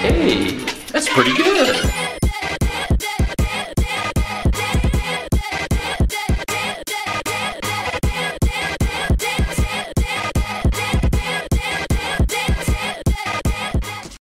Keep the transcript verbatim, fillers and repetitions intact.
Hey, that's pretty good.